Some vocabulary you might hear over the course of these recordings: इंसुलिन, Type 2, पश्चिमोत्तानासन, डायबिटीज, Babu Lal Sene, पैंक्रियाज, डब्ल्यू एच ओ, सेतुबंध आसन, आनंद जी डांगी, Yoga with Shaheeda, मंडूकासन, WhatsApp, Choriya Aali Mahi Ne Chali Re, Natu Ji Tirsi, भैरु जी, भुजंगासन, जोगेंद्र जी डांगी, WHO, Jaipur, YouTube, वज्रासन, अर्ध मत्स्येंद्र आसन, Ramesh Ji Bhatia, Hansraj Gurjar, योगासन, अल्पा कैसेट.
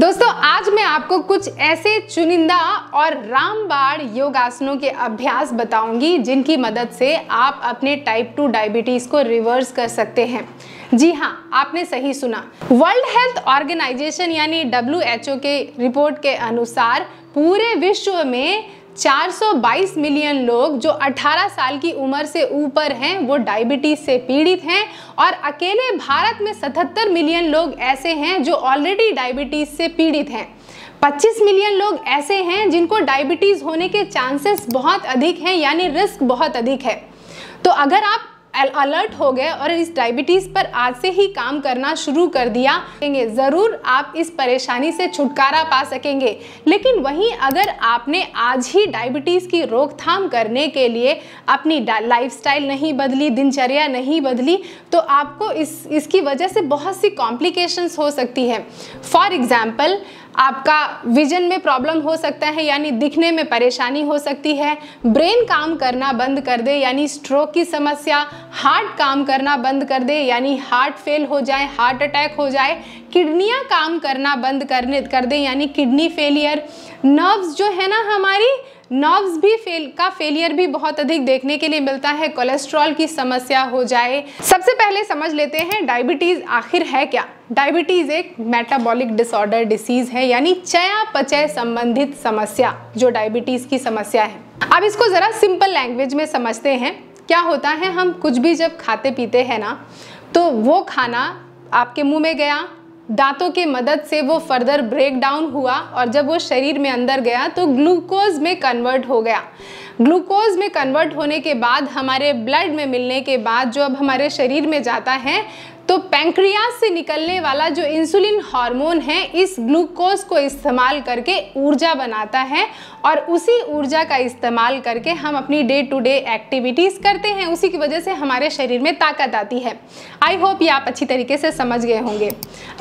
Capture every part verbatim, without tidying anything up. दोस्तों आज मैं आपको कुछ ऐसे चुनिंदा और रामबाण योगासनों के अभ्यास बताऊंगी जिनकी मदद से आप अपने टाइप टू डायबिटीज को रिवर्स कर सकते हैं। जी हाँ, आपने सही सुना। वर्ल्ड हेल्थ ऑर्गेनाइजेशन यानी डब्ल्यू एच ओ के रिपोर्ट के अनुसार पूरे विश्व में चार सौ बाईस मिलियन लोग जो अठारह साल की उम्र से ऊपर हैं वो डायबिटीज से पीड़ित हैं और अकेले भारत में सतहत्तर मिलियन लोग ऐसे हैं जो ऑलरेडी डायबिटीज से पीड़ित हैं। पच्चीस मिलियन लोग ऐसे हैं जिनको डायबिटीज होने के चांसेस बहुत अधिक हैं, यानी रिस्क बहुत अधिक है। तो अगर आप अलर्ट हो गए और इस डायबिटीज़ पर आज से ही काम करना शुरू कर दिया, ज़रूर आप इस परेशानी से छुटकारा पा सकेंगे। लेकिन वहीं अगर आपने आज ही डायबिटीज़ की रोकथाम करने के लिए अपनी लाइफस्टाइल नहीं बदली, दिनचर्या नहीं बदली, तो आपको इस इसकी वजह से बहुत सी कॉम्प्लिकेशंस हो सकती है। फॉर एग्जाम्पल, आपका विजन में प्रॉब्लम हो सकता है, यानी दिखने में परेशानी हो सकती है। ब्रेन काम करना बंद कर दे, यानी स्ट्रोक की समस्या। हार्ट काम करना बंद कर दे, यानी हार्ट फेल हो जाए, हार्ट अटैक हो जाए। किडनियाँ काम करना बंद करने कर दे, यानी किडनी फेलियर। नर्व्स जो है ना हमारी, नर्व्स भी फेल का फेलियर भी बहुत अधिक देखने के लिए मिलता है। कोलेस्ट्रॉल की समस्या हो जाए। सबसे पहले समझ लेते हैं डायबिटीज़ आखिर है क्या। डायबिटीज़ एक मेटाबॉलिक डिसऑर्डर डिसीज़ है, यानी चयापचय संबंधित समस्या जो डायबिटीज़ की समस्या है। अब इसको ज़रा सिंपल लैंग्वेज में समझते हैं। क्या होता है, हम कुछ भी जब खाते पीते हैं ना, तो वो खाना आपके मुंह में गया, दांतों के मदद से वो फर्दर ब्रेक डाउन हुआ और जब वो शरीर में अंदर गया तो ग्लूकोज में कन्वर्ट हो गया। ग्लूकोज में कन्वर्ट होने के बाद हमारे ब्लड में मिलने के बाद जो अब हमारे शरीर में जाता है, तो पैंक्रियाज से निकलने वाला जो इंसुलिन हार्मोन है इस ग्लूकोज को इस्तेमाल करके ऊर्जा बनाता है और उसी ऊर्जा का इस्तेमाल करके हम अपनी डे टू डे एक्टिविटीज़ करते हैं। उसी की वजह से हमारे शरीर में ताकत आती है। आई होप ये आप अच्छी तरीके से समझ गए होंगे।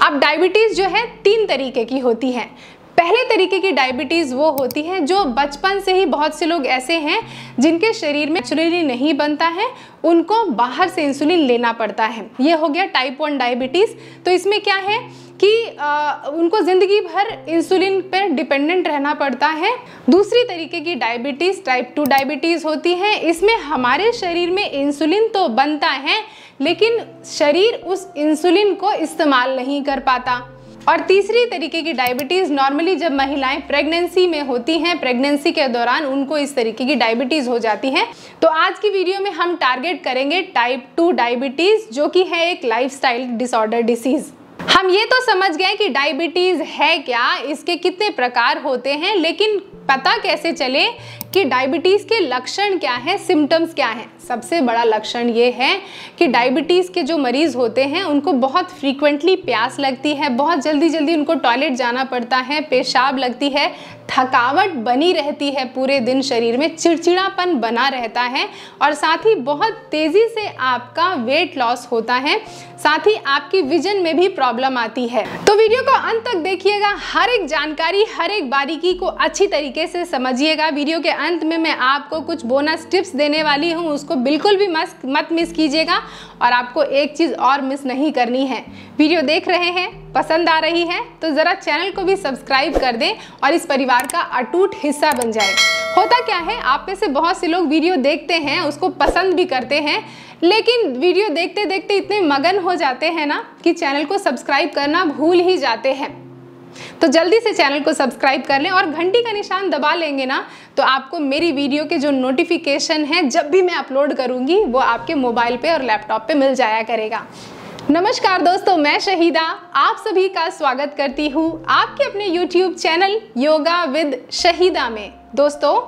अब डायबिटीज़ जो है तीन तरीके की होती है। पहले तरीके की डायबिटीज़ वो होती है जो बचपन से ही, बहुत से लोग ऐसे हैं जिनके शरीर में इंसुलिन नहीं बनता है, उनको बाहर से इंसुलिन लेना पड़ता है। ये हो गया टाइप वन डायबिटीज़। तो इसमें क्या है कि आ, उनको ज़िंदगी भर इंसुलिन पर डिपेंडेंट रहना पड़ता है। दूसरी तरीके की डायबिटीज़ टाइप टू डायबिटीज़ होती है। इसमें हमारे शरीर में इंसुलिन तो बनता है लेकिन शरीर उस इंसुलिन को इस्तेमाल नहीं कर पाता। और तीसरी तरीके की डायबिटीज़ नॉर्मली जब महिलाएं प्रेगनेंसी में होती हैं, प्रेगनेंसी के दौरान उनको इस तरीके की डायबिटीज़ हो जाती है। तो आज की वीडियो में हम टारगेट करेंगे टाइप टू डायबिटीज़ जो कि है एक लाइफस्टाइल डिसऑर्डर डिसीज़। हम ये तो समझ गए कि डायबिटीज़ है क्या, इसके कितने प्रकार होते हैं, लेकिन पता कैसे चले कि डायबिटीज़ के लक्षण क्या हैं, सिम्टम्स क्या हैं। सबसे बड़ा लक्षण ये है कि डायबिटीज़ के जो मरीज़ होते हैं उनको बहुत फ्रीक्वेंटली प्यास लगती है, बहुत जल्दी जल्दी उनको टॉयलेट जाना पड़ता है, पेशाब लगती है, थकावट बनी रहती है, पूरे दिन शरीर में चिड़चिड़ापन बना रहता है और साथ ही बहुत तेज़ी से आपका वेट लॉस होता है, साथ ही आपकी विजन में भी प्रॉब्लम आती है। तो वीडियो को अंत तक देखिएगा, हर एक जानकारी, हर एक बारीकी को अच्छी तरीके से समझिएगा। वीडियो के अंत में मैं आपको कुछ बोनस टिप्स देने वाली हूँ, उसको बिल्कुल भी मत मत मिस कीजिएगा। और आपको एक चीज़ और मिस नहीं करनी है, वीडियो देख रहे हैं, पसंद आ रही है तो ज़रा चैनल को भी सब्सक्राइब कर दें और इस परिवार का अटूट हिस्सा बन जाए। होता क्या है, आप में से बहुत से लोग वीडियो देखते हैं, उसको पसंद भी करते हैं, लेकिन वीडियो देखते देखते इतने मगन हो जाते हैं ना कि चैनल को सब्सक्राइब करना भूल ही जाते हैं। तो जल्दी से चैनल को सब्सक्राइब कर लें और घंटी का निशान दबा लेंगे ना, तो आपको मेरी वीडियो के जो नोटिफिकेशन है जब भी मैं अपलोड करूँगी वो आपके मोबाइल पे और लैपटॉप पे मिल जाया करेगा। नमस्कार दोस्तों, मैं शहीदा आप सभी का स्वागत करती हूँ आपके अपने YouTube channel yoga with Shahida में। दोस्तों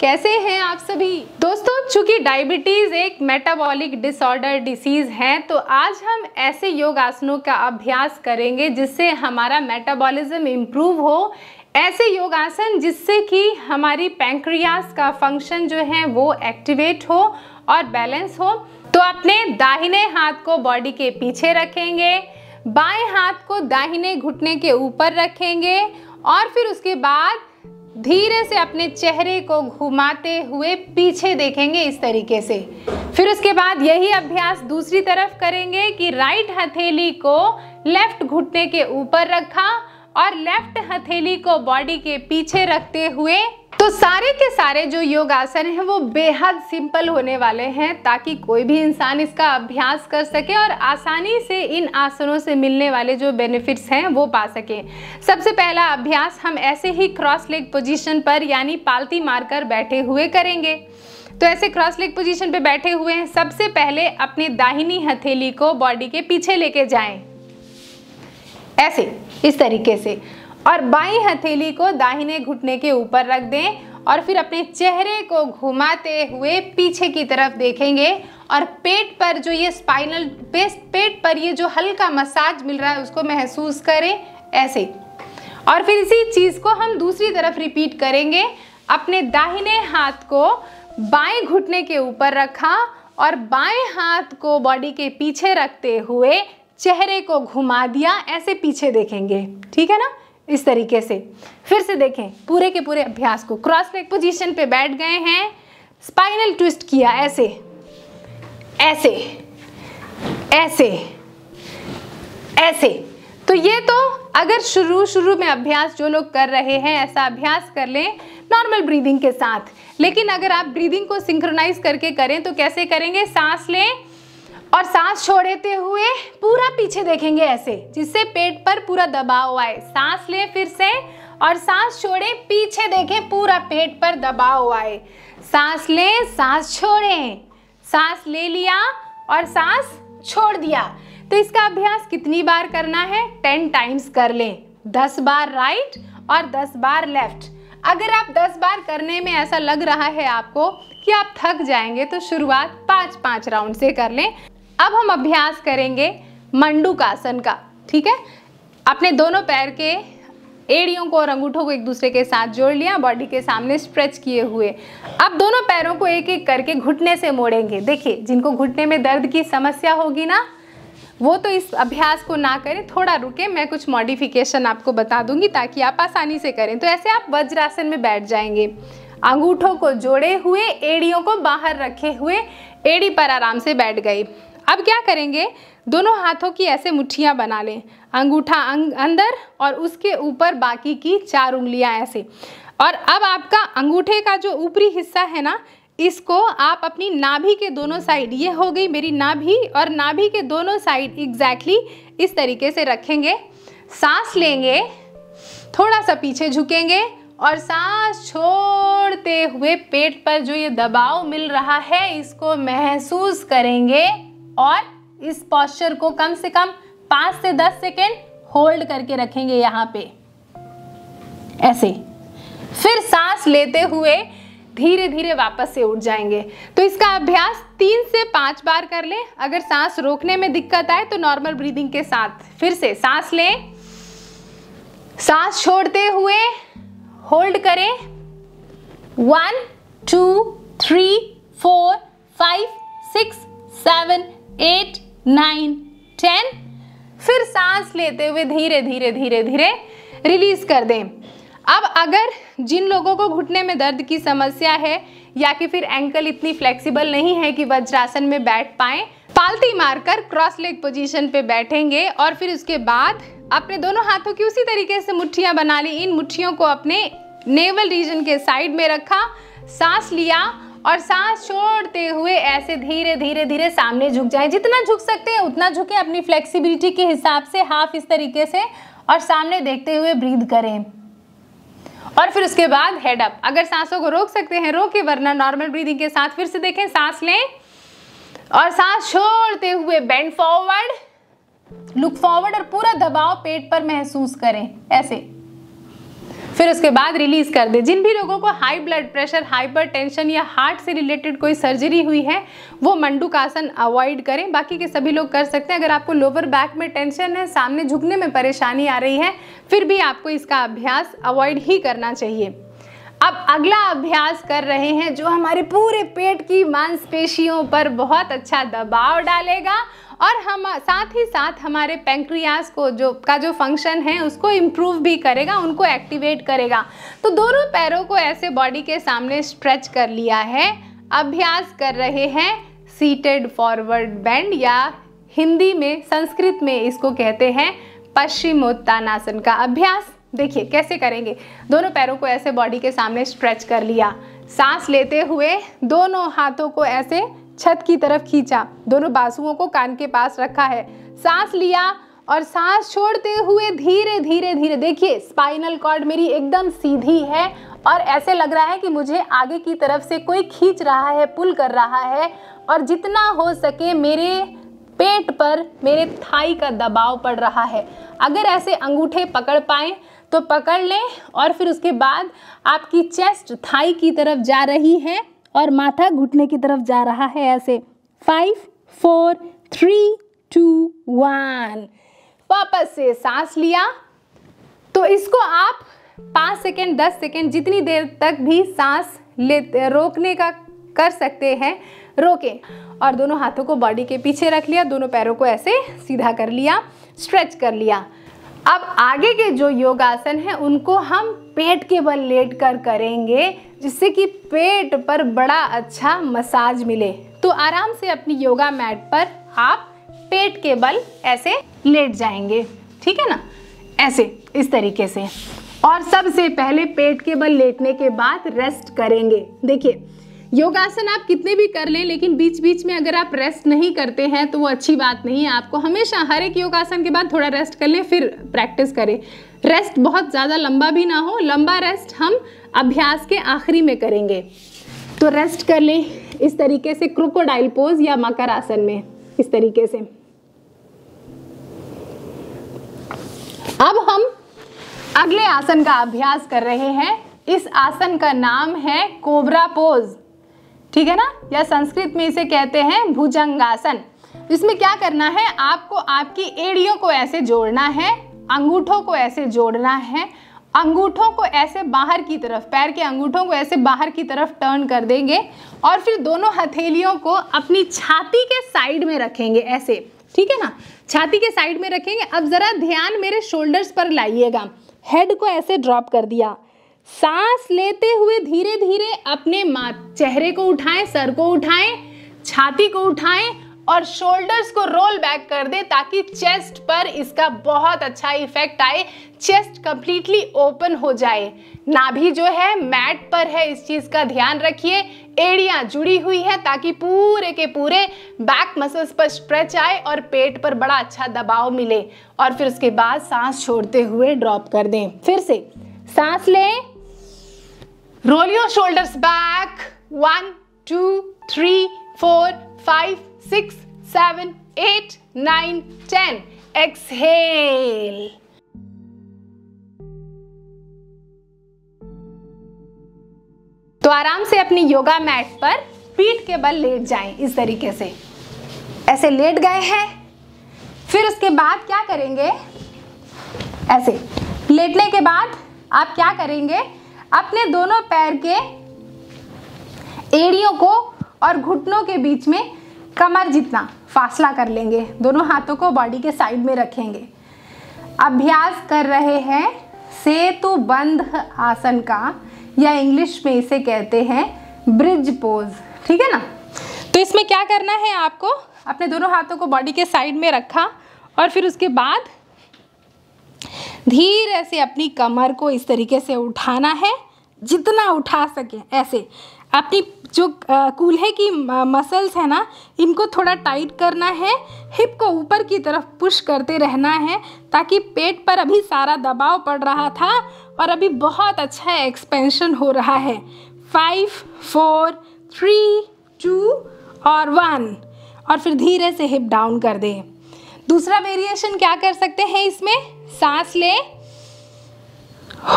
कैसे हैं आप सभी। दोस्तों चूंकि डायबिटीज़ एक मेटाबॉलिक डिसऑर्डर डिसीज़ है, तो आज हम ऐसे योगासनों का अभ्यास करेंगे जिससे हमारा मेटाबॉलिज्म इम्प्रूव हो। ऐसे योगासन जिससे कि हमारी पैंक्रियाज का फंक्शन जो है वो एक्टिवेट हो और बैलेंस हो। तो अपने दाहिने हाथ को बॉडी के पीछे रखेंगे, बाएं हाथ को दाहिने घुटने के ऊपर रखेंगे और फिर उसके बाद धीरे से अपने चेहरे को घुमाते हुए पीछे देखेंगे इस तरीके से। फिर उसके बाद यही अभ्यास दूसरी तरफ करेंगे कि राइट हथेली को लेफ्ट घुटने के ऊपर रखा और लेफ्ट हथेली को बॉडी के पीछे रखते हुए। तो सारे के सारे जो योगासन हैं वो बेहद सिंपल होने वाले हैं ताकि कोई भी इंसान इसका अभ्यास कर सके और आसानी से इन आसनों से मिलने वाले जो बेनिफिट्स हैं वो पा सकें। सबसे पहला अभ्यास हम ऐसे ही क्रॉस लेग पोजीशन पर यानी पालती मारकर बैठे हुए करेंगे। तो ऐसे क्रॉस लेग पोजीशन पे बैठे हुए हैं, सबसे पहले अपनी दाहिनी हथेली को बॉडी के पीछे लेके जाएं, ऐसे इस तरीके से, और बाईं हथेली को दाहिने घुटने के ऊपर रख दें और फिर अपने चेहरे को घुमाते हुए पीछे की तरफ देखेंगे और पेट पर जो ये स्पाइनल पेट पर ये जो हल्का मसाज मिल रहा है उसको महसूस करें, ऐसे। और फिर इसी चीज़ को हम दूसरी तरफ रिपीट करेंगे। अपने दाहिने हाथ को बाएं घुटने के ऊपर रखा और बाएं हाथ को बॉडी के पीछे रखते हुए चेहरे को घुमा दिया, ऐसे पीछे देखेंगे, ठीक है ना, इस तरीके से। फिर से देखें पूरे के पूरे अभ्यास को। क्रॉस लेग पोजीशन पे बैठ गए हैं, स्पाइनल ट्विस्ट किया, ऐसे ऐसे ऐसे ऐसे। तो ये तो अगर शुरू शुरू में अभ्यास जो लोग कर रहे हैं ऐसा अभ्यास कर लें नॉर्मल ब्रीदिंग के साथ, लेकिन अगर आप ब्रीदिंग को सिंक्रोनाइज करके करें तो कैसे करेंगे? सांस लें और सांस छोड़ते हुए पूरा पीछे देखेंगे, ऐसे, जिससे पेट पर पूरा दबाव आए। सांस ले फिर से और सांस छोड़े, पीछे देखें, पूरा पेट पर दबाव आए। सांस ले, सांस छोड़ें, सांस ले लिया और सांस छोड़ दिया। तो इसका अभ्यास कितनी बार करना है? टेन टाइम्स कर लें, दस बार राइट और दस बार लेफ्ट। अगर आप दस बार करने में ऐसा लग रहा है आपको कि आप थक जाएंगे तो शुरुआत पाँच पाँच राउंड से कर लें। अब हम अभ्यास करेंगे मंडूकासन का, ठीक है। अपने दोनों पैर के एड़ियों को और अंगूठों को एक दूसरे के साथ जोड़ लिया, बॉडी के सामने स्ट्रेच किए हुए। अब दोनों पैरों को एक एक करके घुटने से मोड़ेंगे। देखिए, जिनको घुटने में दर्द की समस्या होगी ना, वो तो इस अभ्यास को ना करें, थोड़ा रुके, मैं कुछ मॉडिफिकेशन आपको बता दूंगी ताकि आप आसानी से करें। तो ऐसे आप वज्रासन में बैठ जाएंगे, अंगूठों को जोड़े हुए, एड़ियों को बाहर रखे हुए, एड़ी पर आराम से बैठ गए। अब क्या करेंगे? दोनों हाथों की ऐसे मुट्ठियाँ बना लें, अंगूठा अंग अंदर और उसके ऊपर बाकी की चार उंगलियाँ ऐसे। और अब आपका अंगूठे का जो ऊपरी हिस्सा है ना, इसको आप अपनी नाभि के दोनों साइड, ये हो गई मेरी नाभि, और नाभि के दोनों साइड एग्जैक्टली इस तरीके से रखेंगे। सांस लेंगे, थोड़ा सा पीछे झुकेंगे और सांस छोड़ते हुए पेट पर जो ये दबाव मिल रहा है इसको महसूस करेंगे और इस पॉस्चर को कम से कम पाँच से दस सेकेंड होल्ड करके रखेंगे यहाँ पे, ऐसे। फिर सांस लेते हुए धीरे धीरे वापस से उठ जाएंगे। तो इसका अभ्यास तीन से पाँच बार कर लें। अगर सांस रोकने में दिक्कत आए तो नॉर्मल ब्रीदिंग के साथ फिर से सांस लें, सांस छोड़ते हुए होल्ड करें, one two three four five six seven eight nine ten. फिर सांस लेते हुए धीरे धीरे धीरे धीरे रिलीज कर दें। अब अगर जिन लोगों को घुटने में दर्द की समस्या है या कि फिर एंकल इतनी फ्लेक्सिबल नहीं है कि वज्रासन में बैठ पाएं, पालती मारकर क्रॉस लेग पोजीशन पे बैठेंगे और फिर उसके बाद अपने दोनों हाथों की उसी तरीके से मुट्ठियाँ बना ली। इन मुट्ठियों को अपने नेवल रीजन के साइड में रखा, सांस लिया और सांस छोड़ते हुए ऐसे धीरे धीरे धीरे सामने झुक जाएं। जितना झुक सकते हैं उतना झुकें, अपनी फ्लेक्सिबिलिटी के हिसाब से हाफ इस तरीके से, और सामने देखते हुए ब्रीद करें। और फिर उसके बाद हेड अप। अगर सांसों को रोक सकते हैं रोके, वरना नॉर्मल ब्रीदिंग के साथ फिर से देखें। सांस लें और सांस छोड़ते हुए बेंड फॉरवर्ड, लुक फॉरवर्ड और पूरा दबाव पेट पर महसूस करें, ऐसे। फिर उसके बाद रिलीज कर दें। जिन भी लोगों को हाई ब्लड प्रेशर, हाइपरटेंशन या हार्ट से रिलेटेड कोई सर्जरी हुई है वो मंडूकासन अवॉइड करें, बाकी के सभी लोग कर सकते हैं। अगर आपको लोअर बैक में टेंशन है, सामने झुकने में परेशानी आ रही है, फिर भी आपको इसका अभ्यास अवॉइड ही करना चाहिए। अब अगला अभ्यास कर रहे हैं जो हमारे पूरे पेट की मांसपेशियों पर बहुत अच्छा दबाव डालेगा और हम साथ ही साथ हमारे पैंक्रियास को जो का जो फंक्शन है उसको इम्प्रूव भी करेगा, उनको एक्टिवेट करेगा। तो दोनों पैरों को ऐसे बॉडी के सामने स्ट्रेच कर लिया है। अभ्यास कर रहे हैं सीटेड फॉरवर्ड बेंड, या हिंदी में, संस्कृत में इसको कहते हैं पश्चिमोत्तानासन का अभ्यास। देखिए कैसे करेंगे, दोनों पैरों को ऐसे बॉडी के सामने स्ट्रेच कर लिया, सांस लेते हुए दोनों हाथों को ऐसे छत की तरफ खींचा, दोनों बाजुओं को कान के पास रखा है, सांस लिया और सांस छोड़ते हुए धीरे धीरे धीरे, देखिए स्पाइनल कॉर्ड मेरी एकदम सीधी है और ऐसे लग रहा है कि मुझे आगे की तरफ से कोई खींच रहा है, पुल कर रहा है, और जितना हो सके मेरे पेट पर, मेरे थाई का दबाव पड़ रहा है। अगर ऐसे अंगूठे पकड़ पाएँ तो पकड़ लें और फिर उसके बाद आपकी चेस्ट थाई की तरफ जा रही है और माथा घुटने की तरफ जा रहा है ऐसे। Five four three two one, वापस से सांस लिया। तो इसको आप पाँच सेकेंड दस सेकेंड जितनी देर तक भी सांस लेते रोकने का कर सकते हैं, रोकें। और दोनों हाथों को बॉडी के पीछे रख लिया, दोनों पैरों को ऐसे सीधा कर लिया, स्ट्रेच कर लिया। अब आगे के जो योगासन हैं उनको हम पेट के बल लेट कर करेंगे, जिससे कि पेट पर बड़ा अच्छा मसाज मिले। तो आराम से अपनी योगा मैट पर आप पेट के बल ऐसे लेट जाएंगे, ठीक है ना, ऐसे इस तरीके से। और सबसे पहले पेट के बल लेटने के बाद रेस्ट करेंगे। देखिए योगासन आप कितने भी कर लें, लेकिन बीच बीच में अगर आप रेस्ट नहीं करते हैं तो वो अच्छी बात नहीं है। आपको हमेशा हर एक योगासन के बाद थोड़ा रेस्ट कर लें, फिर प्रैक्टिस करें। रेस्ट बहुत ज़्यादा लंबा भी ना हो, लंबा रेस्ट हम अभ्यास के आखिरी में करेंगे। तो रेस्ट कर लें इस तरीके से, क्रोकोडाइल पोज या मकर आसन में इस तरीके से। अब हम अगले आसन का अभ्यास कर रहे हैं। इस आसन का नाम है कोबरा पोज, ठीक है ना, या संस्कृत में इसे कहते हैं भुजंगासन। इसमें क्या करना है, आपको आपकी एड़ियों को ऐसे जोड़ना है, अंगूठों को ऐसे जोड़ना है, अंगूठों को ऐसे बाहर की तरफ, पैर के अंगूठों को ऐसे बाहर की तरफ टर्न कर देंगे और फिर दोनों हथेलियों को अपनी छाती के साइड में रखेंगे ऐसे, ठीक है ना, छाती के साइड में रखेंगे। अब ज़रा ध्यान मेरे शोल्डर्स पर लाइएगा, हेड को ऐसे ड्रॉप कर दिया, सांस लेते हुए धीरे धीरे अपने चेहरे को उठाएं, सर को उठाएं, छाती को उठाएं और शोल्डर्स को रोल बैक कर दें ताकि चेस्ट पर इसका बहुत अच्छा इफेक्ट आए, चेस्ट कंप्लीटली ओपन हो जाए। नाभि जो है मैट पर है, इस चीज़ का ध्यान रखिए, एड़ियाँ जुड़ी हुई है ताकि पूरे के पूरे बैक मसल्स पर स्ट्रेच आए और पेट पर बड़ा अच्छा दबाव मिले। और फिर उसके बाद सांस छोड़ते हुए ड्रॉप कर दें, फिर से सांस लें, roll your shoulders back, one two three four five six seven eight nine ten, exhale. तो आराम से अपनी योगा मैट पर पीठ के बल लेट जाएं इस तरीके से, ऐसे लेट गए हैं। फिर उसके बाद क्या करेंगे, ऐसे लेटने के बाद आप क्या करेंगे, अपने दोनों पैर के एड़ियों को और घुटनों के बीच में कमर जितना फासला कर लेंगे, दोनों हाथों को बॉडी के साइड में रखेंगे। अभ्यास कर रहे हैं सेतुबंध आसन का, या इंग्लिश में इसे कहते हैं ब्रिज पोज, ठीक है ना। तो इसमें क्या करना है, आपको अपने दोनों हाथों को बॉडी के साइड में रखा और फिर उसके बाद धीरे से अपनी कमर को इस तरीके से उठाना है, जितना उठा सके ऐसे। अपनी जो कूल्हे की मसल्स है ना, इनको थोड़ा टाइट करना है, हिप को ऊपर की तरफ पुश करते रहना है ताकि पेट पर अभी सारा दबाव पड़ रहा था और अभी बहुत अच्छा एक्सपेंशन हो रहा है। फाइव फोर थ्री टू और वन, और फिर धीरे से हिप डाउन कर दें। दूसरा वेरिएशन क्या कर सकते हैं, इसमें सांस लें,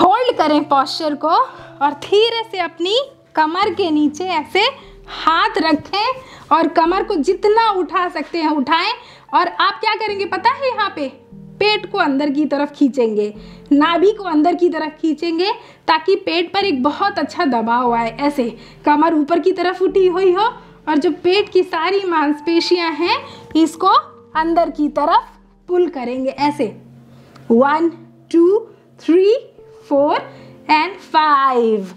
होल्ड करें पॉस्चर को और धीरे से अपनी कमर के नीचे ऐसे हाथ रखें और कमर को जितना उठा सकते हैं उठाएं। और आप क्या करेंगे पता है, यहाँ पे पेट को अंदर की तरफ खींचेंगे, नाभि को अंदर की तरफ खींचेंगे ताकि पेट पर एक बहुत अच्छा दबाव आए। ऐसे कमर ऊपर की तरफ उठी हुई हो और जो पेट की सारी मांसपेशियाँ हैं इसको अंदर की तरफ पुल करेंगे ऐसे। One two three four and five.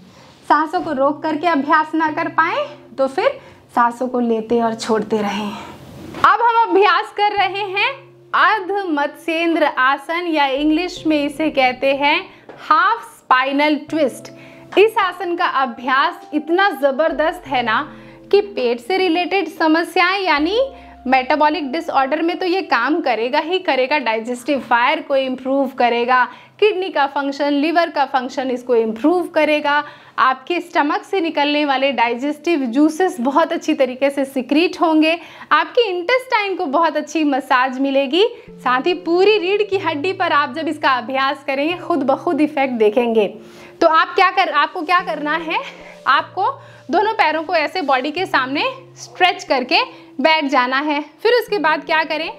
सांसों को रोक करके अभ्यास ना कर पाए तो फिर सांसों को लेते और छोड़ते रहें। अब हम अभ्यास कर रहे हैं अर्ध मत्स्येंद्र आसन या इंग्लिश में इसे कहते हैं हाफ स्पाइनल ट्विस्ट। इस आसन का अभ्यास इतना ज़बरदस्त है ना कि पेट से रिलेटेड समस्याएं यानी मेटाबॉलिक डिसऑर्डर में तो ये काम करेगा ही करेगा, डाइजेस्टिव फायर को इम्प्रूव करेगा, किडनी का फंक्शन, लीवर का फंक्शन इसको इम्प्रूव करेगा, आपके स्टमक से निकलने वाले डाइजेस्टिव जूसेस बहुत अच्छी तरीके से सिक्रीट होंगे, आपके इंटेस्टाइन को बहुत अच्छी मसाज मिलेगी, साथ ही पूरी रीढ़ की हड्डी पर आप जब इसका अभ्यास करेंगे खुद ब खुद इफेक्ट देखेंगे। तो आप क्या कर आपको क्या करना है, आपको दोनों पैरों को ऐसे बॉडी के सामने स्ट्रेच करके बैठ जाना है। फिर उसके बाद क्या करें,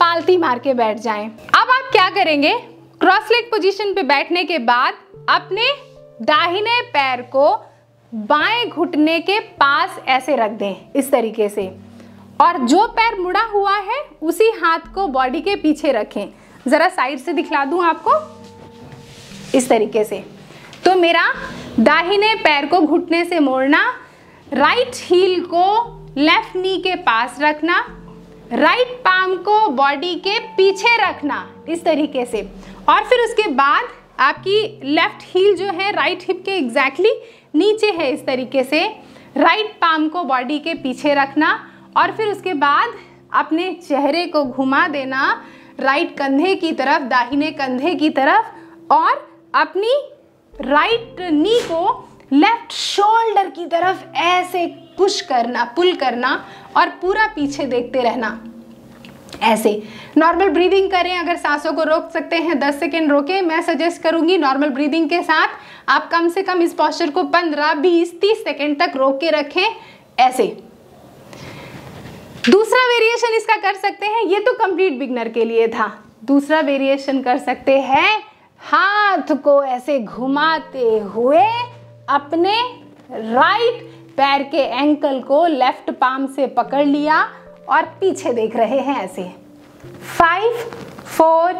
पालथी मार के बैठ जाएं। अब आप क्या करेंगे, क्रॉस लेग पोजीशन पे बैठने के बाद अपने दाहिने पैर को बाएं घुटने के पास ऐसे रख दें इस तरीके से, और जो पैर मुड़ा हुआ है उसी हाथ को बॉडी के पीछे रखें। ज़रा साइड से दिखला दूं आपको, इस तरीके से। तो मेरा दाहिने पैर को घुटने से मोड़ना, राइट हील को लेफ्ट नी के पास रखना, राइट पाम को बॉडी के पीछे रखना इस तरीके से, और फिर उसके बाद आपकी लेफ्ट हील जो है राइट हिप के एग्जैक्टली नीचे है इस तरीके से, राइट पाम को बॉडी के पीछे रखना, और फिर उसके बाद अपने चेहरे को घुमा देना राइट कंधे की तरफ, दाहिने कंधे की तरफ, और अपनी राइट नी को लेफ्ट शोल्डर की तरफ ऐसे पुश करना, पुल करना, और पूरा पीछे देखते रहना ऐसे। नॉर्मल ब्रीदिंग करें, अगर सांसों को रोक सकते हैं दस सेकेंड रोकें। मैं सजेस्ट करूंगी नॉर्मल ब्रीदिंग के साथ आप कम से कम इस पॉस्चर को पंद्रह, बीस, तीस सेकेंड तक रोक के रखें ऐसे। दूसरा वेरिएशन इसका कर सकते हैं, ये तो कंप्लीट बिगनर के लिए था। दूसरा वेरिएशन कर सकते हैं हाथ को ऐसे घुमाते हुए अपने राइट पैर के एंकल को लेफ्ट पाम से पकड़ लिया और पीछे देख रहे हैं ऐसे। Five, four,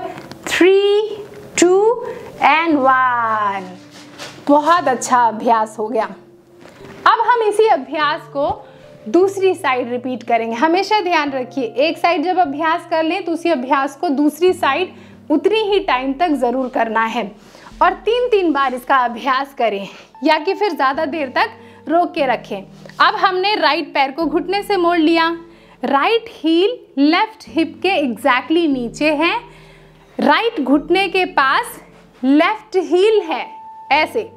three, two and one. बहुत अच्छा अभ्यास हो गया। अब हम इसी अभ्यास को दूसरी साइड रिपीट करेंगे। हमेशा ध्यान रखिए, एक साइड जब अभ्यास कर लें तो उसी अभ्यास को दूसरी साइड उतनी ही टाइम तक ज़रूर करना है, और तीन तीन बार इसका अभ्यास करें या कि फिर ज़्यादा देर तक रोक के रखें। अब हमने राइट पैर को घुटने से मोड़ लिया, राइट हील लेफ्ट हिप के एग्जैक्टली नीचे है, राइट घुटने के पास लेफ्ट हील है ऐसे,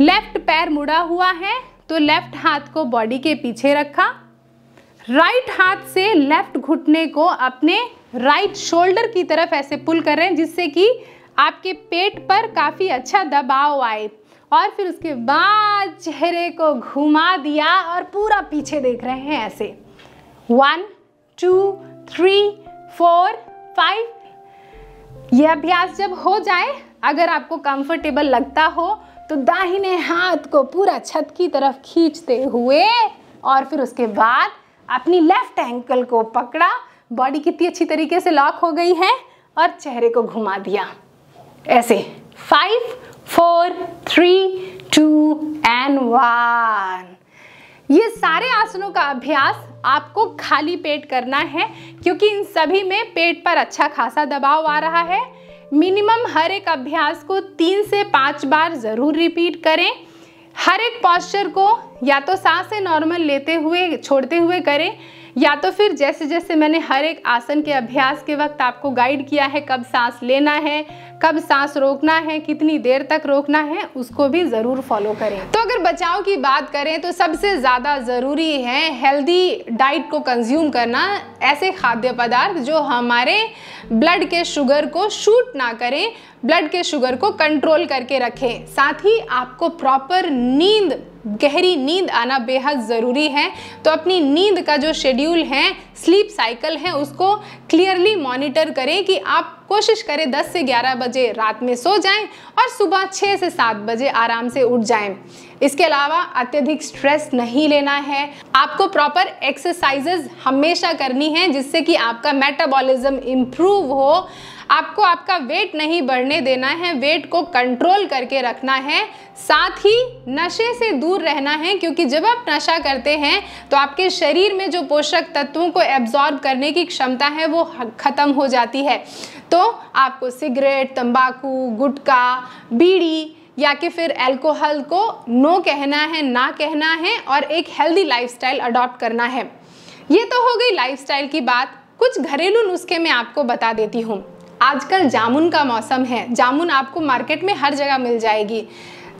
लेफ्ट पैर मुड़ा हुआ है तो लेफ्ट हाथ को बॉडी के पीछे रखा, राइट हाथ से लेफ्ट घुटने को अपने राइट शोल्डर की तरफ ऐसे पुल कर रहे हैं जिससे कि आपके पेट पर काफ़ी अच्छा दबाव आए, और फिर उसके बाद चेहरे को घुमा दिया और पूरा पीछे देख रहे हैं ऐसे। One, two, three, four, five. ये अभ्यास जब हो जाए, अगर आपको कंफर्टेबल लगता हो तो दाहिने हाथ को पूरा छत की तरफ खींचते हुए और फिर उसके बाद अपनी लेफ्ट एंकल को पकड़ा, बॉडी कितनी अच्छी तरीके से लॉक हो गई है, और चेहरे को घुमा दिया ऐसे। Five, four, three, two and one. ये सारे आसनों का अभ्यास आपको खाली पेट करना है, क्योंकि इन सभी में पेट पर अच्छा खासा दबाव आ रहा है। मिनिमम हर एक अभ्यास को तीन से पाँच बार ज़रूर रिपीट करें। हर एक पॉस्चर को या तो सांसें नॉर्मल लेते हुए छोड़ते हुए करें, या तो फिर जैसे जैसे मैंने हर एक आसन के अभ्यास के वक्त आपको गाइड किया है, कब सांस लेना है, कब सांस रोकना है, कितनी देर तक रोकना है, उसको भी ज़रूर फॉलो करें। तो अगर बचाव की बात करें तो सबसे ज़्यादा ज़रूरी है हेल्दी डाइट को कंज्यूम करना, ऐसे खाद्य पदार्थ जो हमारे ब्लड के शुगर को शूट ना करें, ब्लड के शुगर को कंट्रोल करके रखें। साथ ही आपको प्रॉपर नींद, गहरी नींद आना बेहद ज़रूरी है, तो अपनी नींद का जो शेड्यूल है, स्लीप साइकिल है, उसको क्लियरली मॉनिटर करें कि आप कोशिश करें दस से ग्यारह बजे रात में सो जाएं और सुबह छह से सात बजे आराम से उठ जाएं। इसके अलावा अत्यधिक स्ट्रेस नहीं लेना है, आपको प्रॉपर एक्सरसाइजेज हमेशा करनी है जिससे कि आपका मेटाबॉलिज्म इम्प्रूव हो, आपको आपका वेट नहीं बढ़ने देना है, वेट को कंट्रोल करके रखना है, साथ ही नशे से दूर रहना है, क्योंकि जब आप नशा करते हैं तो आपके शरीर में जो पोषक तत्वों को एब्जॉर्ब करने की क्षमता है वो ख़त्म हो जाती है। तो आपको सिगरेट, तंबाकू, गुटखा, बीड़ी या कि फिर अल्कोहल को नो कहना है, ना कहना है और एक हेल्दी लाइफस्टाइल अडॉप्ट करना है। ये तो हो गई लाइफस्टाइल की बात। कुछ घरेलू नुस्खे मैं आपको बता देती हूँ। आजकल जामुन का मौसम है, जामुन आपको मार्केट में हर जगह मिल जाएगी।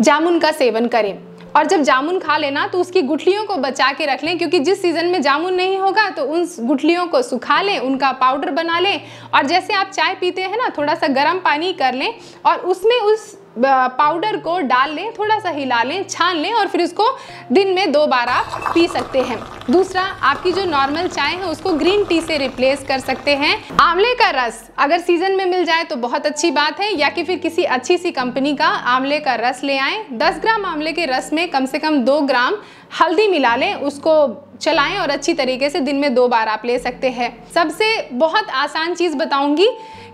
जामुन का सेवन करें और जब जामुन खा लेना तो उसकी गुठलियों को बचा के रख लें, क्योंकि जिस सीज़न में जामुन नहीं होगा तो उन गुठलियों को सुखा लें, उनका पाउडर बना लें और जैसे आप चाय पीते हैं ना, थोड़ा सा गर्म पानी कर लें और उसमें उस पाउडर को डाल लें, थोड़ा सा हिला लें, छान लें और फिर उसको दिन में दो बार आप पी सकते हैं। दूसरा, आपकी जो नॉर्मल चाय है उसको ग्रीन टी से रिप्लेस कर सकते हैं। आंवले का रस अगर सीजन में मिल जाए तो बहुत अच्छी बात है, या कि फिर किसी अच्छी सी कंपनी का आंवले का रस ले आएं। दस ग्राम आंवले के रस में कम से कम दो ग्राम हल्दी मिला लें, उसको चलाएं और अच्छी तरीके से दिन में दो बार आप ले सकते हैं। सबसे बहुत आसान चीज़ बताऊंगी,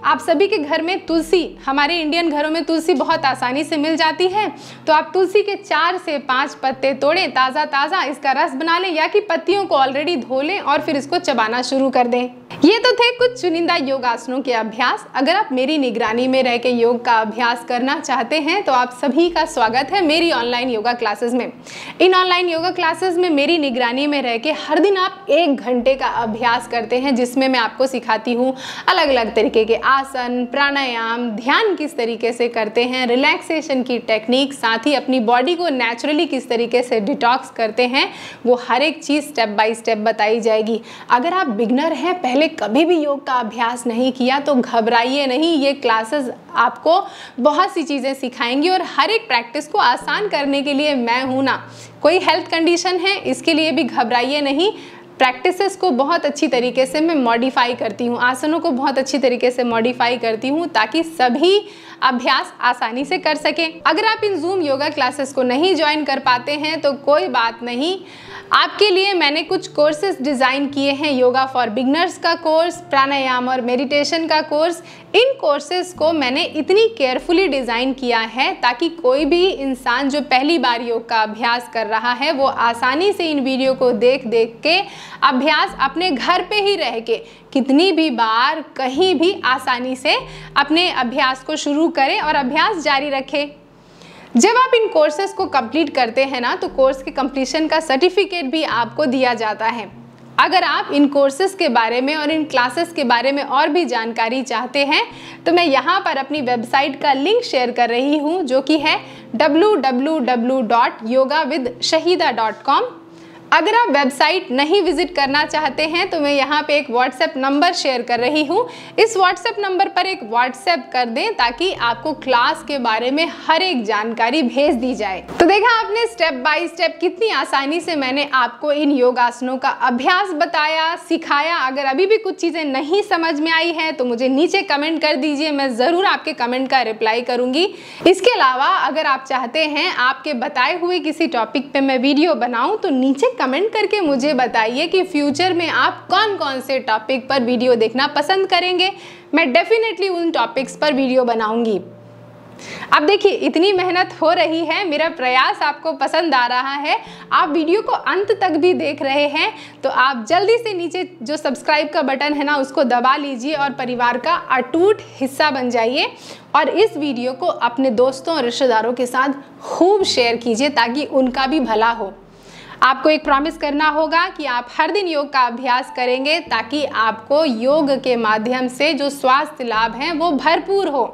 आप सभी के घर में तुलसी, हमारे इंडियन घरों में तुलसी बहुत आसानी से मिल जाती है, तो आप तुलसी के चार से पाँच पत्ते तोड़ें, ताज़ा ताज़ा इसका रस बना लें या कि पत्तियों को ऑलरेडी धो लें और फिर इसको चबाना शुरू कर दें। ये तो थे कुछ चुनिंदा योगासनों के अभ्यास। अगर आप मेरी निगरानी में रह के योग का अभ्यास करना चाहते हैं तो आप सभी का स्वागत है मेरी ऑनलाइन योगा क्लासेस में। इन ऑनलाइन योगा क्लासेस में मेरी निगरानी में रह के हर दिन आप एक घंटे का अभ्यास करते हैं, जिसमें मैं आपको सिखाती हूँ अलग अलग तरीके के आसन, प्राणायाम, ध्यान किस तरीके से करते हैं, रिलैक्सेशन की टेक्निक, साथ ही अपनी बॉडी को नेचुरली किस तरीके से डिटॉक्स करते हैं, वो हर एक चीज़ स्टेप बाय स्टेप बताई जाएगी। अगर आप बिगनर हैं, पहले कभी भी योग का अभ्यास नहीं किया, तो घबराइए नहीं, ये क्लासेस आपको बहुत सी चीज़ें सिखाएंगी और हर एक प्रैक्टिस को आसान करने के लिए मैं हूँ ना। कोई हेल्थ कंडीशन है इसके लिए भी घबराइए नहीं, प्रैक्टिसेस को बहुत अच्छी तरीके से मैं मॉडिफाई करती हूँ, आसनों को बहुत अच्छी तरीके से मॉडिफाई करती हूँ ताकि सभी अभ्यास आसानी से कर सकें। अगर आप इन जूम योगा क्लासेस को नहीं ज्वाइन कर पाते हैं तो कोई बात नहीं, आपके लिए मैंने कुछ कोर्सेज डिज़ाइन किए हैं। योगा फॉर बिगनर्स का कोर्स, प्राणायाम और मेडिटेशन का कोर्स, इन कोर्सेज़ को मैंने इतनी केयरफुली डिज़ाइन किया है ताकि कोई भी इंसान जो पहली बार योग का अभ्यास कर रहा है वो आसानी से इन वीडियो को देख देख के अभ्यास अपने घर पे ही रह के कितनी भी बार कहीं भी आसानी से अपने अभ्यास को शुरू करें और अभ्यास जारी रखें। जब आप इन कोर्सेज़ को कंप्लीट करते हैं ना तो कोर्स के कंप्लीशन का सर्टिफिकेट भी आपको दिया जाता है। अगर आप इन कोर्सेज़ के बारे में और इन क्लासेस के बारे में और भी जानकारी चाहते हैं तो मैं यहाँ पर अपनी वेबसाइट का लिंक शेयर कर रही हूँ, जो कि है W W W dot yoga with Shahida dot com. अगर आप वेबसाइट नहीं विजिट करना चाहते हैं तो मैं यहाँ पे एक व्हाट्सएप नंबर शेयर कर रही हूँ, इस व्हाट्सएप नंबर पर एक व्हाट्सएप कर दें ताकि आपको क्लास के बारे में हर एक जानकारी भेज दी जाए। तो देखा आपने स्टेप बाय स्टेप कितनी आसानी से मैंने आपको इन योगासनों का अभ्यास बताया, सिखाया। अगर अभी भी कुछ चीज़ें नहीं समझ में आई है तो मुझे नीचे कमेंट कर दीजिए, मैं ज़रूर आपके कमेंट का रिप्लाई करूँगी। इसके अलावा अगर आप चाहते हैं आपके बताए हुए किसी टॉपिक पर मैं वीडियो बनाऊँ तो नीचे कमेंट करके मुझे बताइए कि फ्यूचर में आप कौन कौन से टॉपिक पर वीडियो देखना पसंद करेंगे। मैं डेफिनेटली उन टॉपिक्स पर वीडियो बनाऊंगी। अब देखिए इतनी मेहनत हो रही है, मेरा प्रयास आपको पसंद आ रहा है, आप वीडियो को अंत तक भी देख रहे हैं, तो आप जल्दी से नीचे जो सब्सक्राइब का बटन है ना उसको दबा लीजिए और परिवार का अटूट हिस्सा बन जाइए और इस वीडियो को अपने दोस्तों और रिश्तेदारों के साथ खूब शेयर कीजिए ताकि उनका भी भला हो। आपको एक प्रॉमिस करना होगा कि आप हर दिन योग का अभ्यास करेंगे ताकि आपको योग के माध्यम से जो स्वास्थ्य लाभ हैं वो भरपूर हो।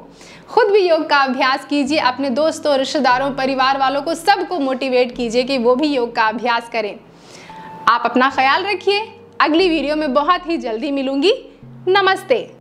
खुद भी योग का अभ्यास कीजिए, अपने दोस्तों, रिश्तेदारों, परिवार वालों को सबको मोटिवेट कीजिए कि वो भी योग का अभ्यास करें। आप अपना ख्याल रखिए, अगली वीडियो में बहुत ही जल्दी मिलूंगी। नमस्ते।